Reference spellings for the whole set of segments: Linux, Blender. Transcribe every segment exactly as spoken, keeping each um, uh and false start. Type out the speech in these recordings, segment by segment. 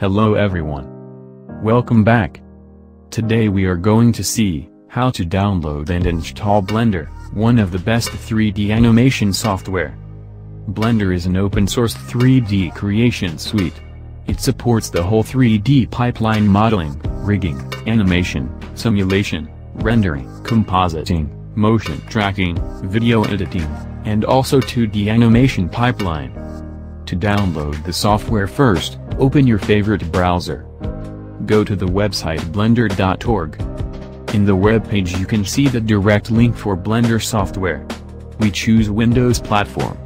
Hello everyone. Welcome back. Today we are going to see how to download and install Blender, one of the best three D animation software. Blender is an open-source three D creation suite. It supports the whole three D pipeline: modeling, rigging, animation, simulation, rendering, compositing, motion tracking, video editing, and also two D animation pipeline. To download the software, first, open your favorite browser. Go to the website blender dot org. In the webpage you can see the direct link for Blender software. We choose Windows platform.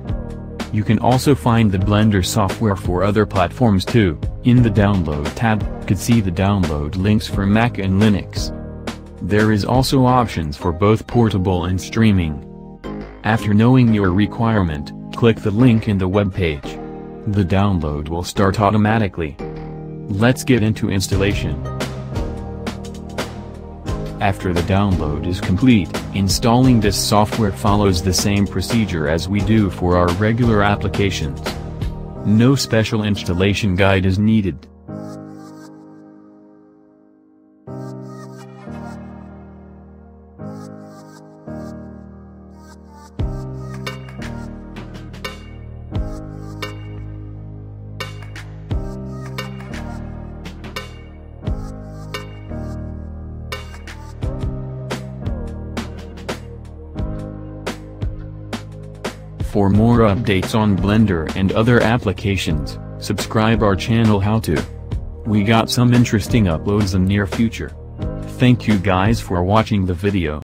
You can also find the Blender software for other platforms too. In the download tab, you can see the download links for Mac and Linux. There is also options for both portable and streaming. After knowing your requirement, click the link in the webpage. The download will start automatically. Let's get into installation. After the download is complete, installing this software follows the same procedure as we do for our regular applications. No special installation guide is needed. For more updates on Blender and other applications, subscribe our channel How To. We got some interesting uploads in near future. Thank you guys for watching the video.